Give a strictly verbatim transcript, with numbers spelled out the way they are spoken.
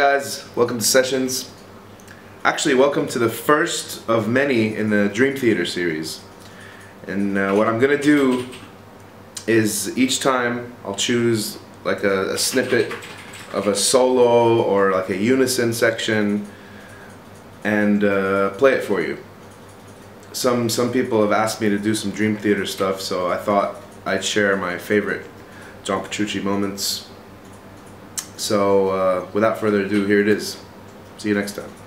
guys, welcome to Sessions. Actually, welcome to the first of many in the Dream Theater series. And uh, what I'm going to do is each time I'll choose like a, a snippet of a solo or like a unison section and uh, play it for you. Some, some people have asked me to do some Dream Theater stuff, so I thought I'd share my favorite John Petrucci moments. So uh, without further ado, here it is. See you next time.